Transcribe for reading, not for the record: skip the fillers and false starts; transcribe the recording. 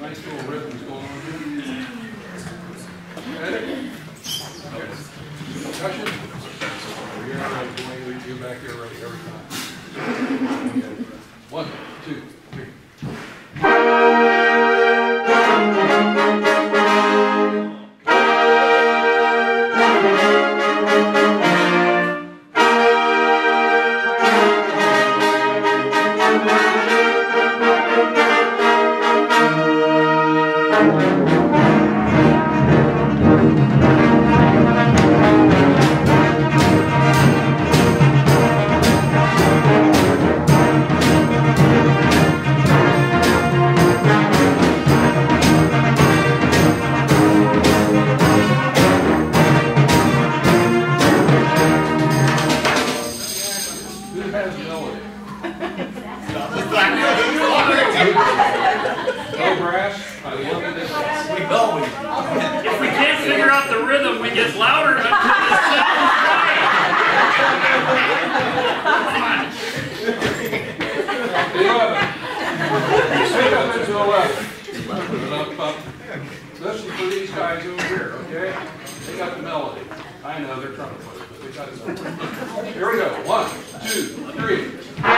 Nice little rhythm going on here. Ready? Discussion? We are going to do back here ready every time. Okay. 1, 2, 3. I know they're trying to play, but they got it somewhere. Here we go. 1, 2, 3.